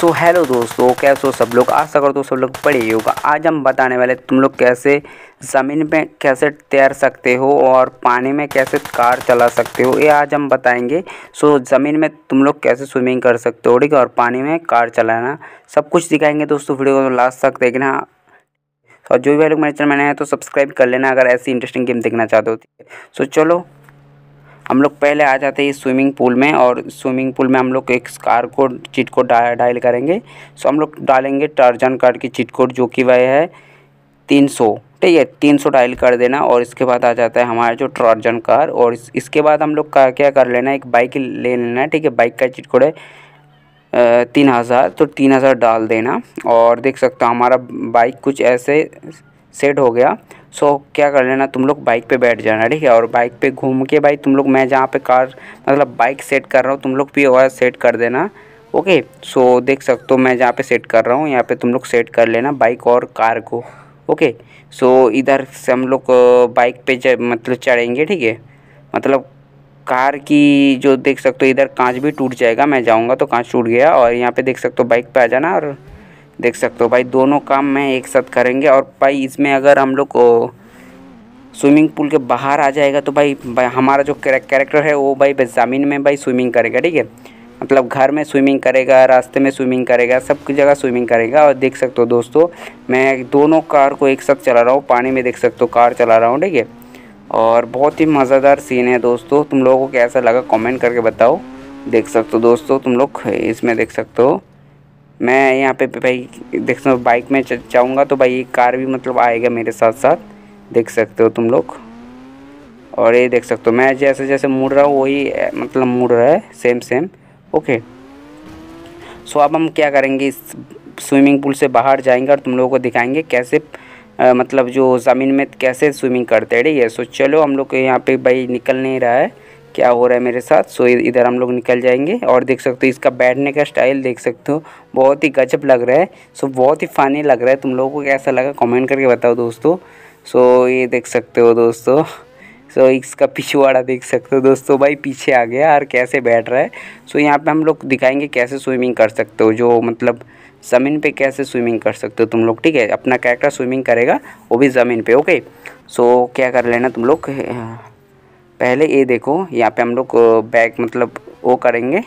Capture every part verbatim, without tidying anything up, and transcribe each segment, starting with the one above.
So hello दोस्तों, कैसे हो सब लोग। आशा करता हूँ सब लोग बड़े ही होगा। आज हम बताने वाले तुम लोग कैसे ज़मीन में कैसे तैर सकते हो और पानी में कैसे कार चला सकते हो, ये आज हम बताएंगे। सो ज़मीन में तुम लोग कैसे स्विमिंग कर सकते हो, ठीक है, और पानी में कार चलाना सब कुछ दिखाएंगे दोस्तों। वीडियो को तो लास्ट तक देखना और जो भी लोग मेरे चैनल में नए हैं तो सब्सक्राइब कर लेना अगर ऐसी इंटरेस्टिंग गेम देखना चाहते हो। सो चलो हम लोग पहले आ जाते हैं स्विमिंग पूल में, और स्विमिंग पूल में हम लोग एक कार कोड चीट कोड डा, डायल करेंगे। सो हम लोग डालेंगे टार्जन कार्ड की चीट कोड, जो कि वह है तीन सौ, ठीक है, तीन सौ डायल कर देना। और इसके बाद आ जाता है हमारा जो टार्जन कार, और इस, इसके बाद हम लोग का क्या कर लेना है, एक बाइक ले लेना है, ठीक है। बाइक का चीट कोड है तीन हज़ार तो तीन हज़ार डाल देना। और देख सकते हो हमारा बाइक कुछ ऐसे सेट हो गया। सो so, क्या कर लेना, तुम लोग बाइक पे बैठ जाना, ठीक है। और बाइक पे घूम के भाई तुम लोग, मैं जहाँ पे कार मतलब बाइक सेट कर रहा हूँ, तुम लोग भी और सेट कर देना। ओके सो so, देख सकते हो मैं जहाँ पे सेट कर रहा हूँ, यहाँ पे तुम लोग सेट कर लेना बाइक और कार को। ओके सो so, इधर से हम लोग बाइक पे ज, मतलब चढ़ेंगे, ठीक है। मतलब कार की जो देख सकते हो इधर कांच भी टूट जाएगा, मैं जाऊँगा तो कांच टूट गया। और यहाँ पर देख सकते हो बाइक पर आ जाना, और देख सकते हो भाई दोनों काम मैं एक साथ करेंगे। और भाई इसमें अगर हम लोग स्विमिंग पूल के बाहर आ जाएगा तो भाई, भाई हमारा जो कैरेक्टर है वो भाई ज़मीन में भाई स्विमिंग करेगा, ठीक है। मतलब घर में स्विमिंग करेगा, रास्ते में स्विमिंग करेगा, सब जगह स्विमिंग करेगा। और देख सकते हो दोस्तों मैं दोनों कार को एक साथ चला रहा हूँ, पानी में देख सकते हो कार चला रहा हूँ, ठीक है। और बहुत ही मज़ेदार सीन है दोस्तों, तुम लोगों को कैसा लगा कॉमेंट करके बताओ। देख सकते हो दोस्तों तुम लोग इसमें देख सकते हो, मैं यहाँ पे भाई देख सकते हो बाइक में जाऊँगा तो भाई कार भी मतलब आएगा मेरे साथ साथ, देख सकते हो तुम लोग। और ये देख सकते हो मैं जैसे जैसे मुड़ रहा हूँ वही मतलब मुड़ रहा है, सेम सेम। ओके सो अब हम क्या करेंगे, इस स्विमिंग पूल से बाहर जाएंगे और तुम लोगों को दिखाएंगे कैसे आ, मतलब जो ज़मीन में कैसे स्विमिंग करते हैं, ठीक है। सो चलो हम लोग यहाँ पर भाई निकल नहीं रहा है, क्या हो रहा है मेरे साथ। सो इधर हम लोग निकल जाएंगे। और देख सकते हो इसका बैठने का स्टाइल देख सकते हो, बहुत ही गजब लग रहा है। सो बहुत ही फ़नी लग रहा है, तुम लोगों को कैसा लगा कमेंट करके बताओ दोस्तों। सो ये देख सकते हो दोस्तों, सो इसका पिछवाड़ा देख सकते हो दोस्तों, भाई पीछे आ गया और कैसे बैठ रहा है। सो यहाँ पर हम लोग दिखाएंगे कैसे स्विमिंग कर सकते हो, जो मतलब ज़मीन पे कैसे स्विमिंग कर सकते हो तुम लोग, ठीक है। अपना कैरेक्टर स्विमिंग करेगा वो भी ज़मीन पर। ओके सो क्या कर लेना तुम लोग, पहले ये देखो यहाँ पे हम लोग बैक मतलब वो करेंगे,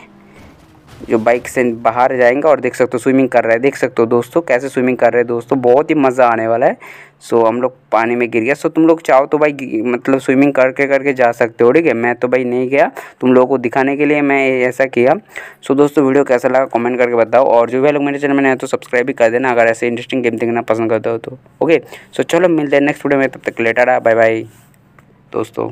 जो बाइक से बाहर जाएंगे। और देख सकते हो स्विमिंग कर रहा है, देख सकते हो दोस्तों कैसे स्विमिंग कर रहे हैं दोस्तों, बहुत ही मज़ा आने वाला है। सो हम लोग पानी में गिर गया। सो तुम लोग चाहो तो भाई मतलब स्विमिंग करके करके जा सकते हो, ठीक है। मैं तो भाई नहीं गया, तुम लोगों को दिखाने के लिए मैं ऐसा किया। सो दोस्तों वीडियो कैसा लगा कमेंट करके बताओ, और जो भी लोग मेरे चैनल में नए हैं तो सब्सक्राइब भी कर देना अगर ऐसे इंटरेस्टिंग गेम देखना पसंद करते हो तो। ओके सो चलो मिलते हैं नेक्स्ट वीडियो में, तब तक लेटर आ, बाय बाय दोस्तों।